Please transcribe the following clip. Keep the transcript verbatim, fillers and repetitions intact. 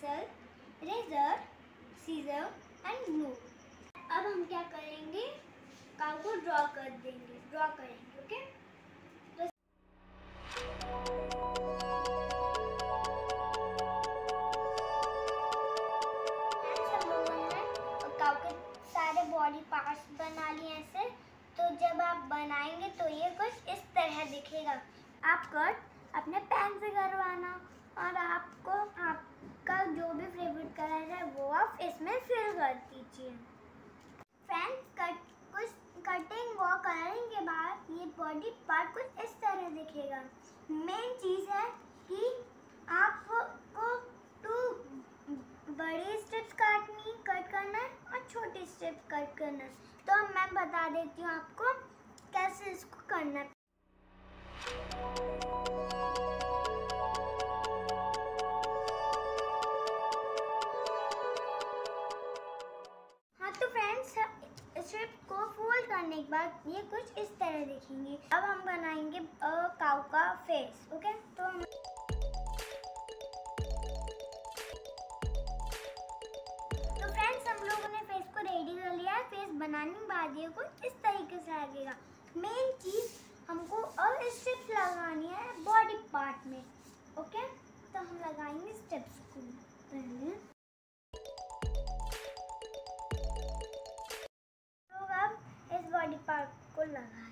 Pencil, razor, scissor and glue. अब हम क्या करेंगे, काऊ को ड्रॉ कर देंगे, ड्रॉ करेंगे। ओके, और काऊ के सारे बॉडी पार्ट्स बना लिए ऐसे। तो जब आप बनाएंगे तो ये कुछ इस तरह दिखेगा। आप कट अपने पेन से करवाना और आपको आपका जो भी फेवरेट कलर है वो आप इसमें फिल कर दीजिए। फ्रेंड्स, कट कुछ कटिंग व कलरिंग के बाद ये बॉडी पार्ट कुछ इस तरह दिखेगा। मेन चीज़ है कि आपको टू बड़ी स्ट्रिप्स काटनी कट करना है और छोटी स्ट्रिप कट करना है। तो मैं बता देती हूँ आपको कैसे इसको करना है। स्ट्रिप को फोल्ड करने के बाद ये कुछ इस तरह दिखेंगे। अब हम बनाएंगे काऊ का फेस। ओके, तो हम तो फ्रेंड्स हम लोगों ने फेस को रेडी कर लिया है। फेस बनाने के बाद ये कुछ इस तरीके से लगेगा। मेन चीज़ हमको अब स्ट्रिप्स लगानी है बॉडी पार्ट में। ओके, तो हम लगाएंगे स्ट्रिप्स को पहले। बॉडी पार्ट को लगा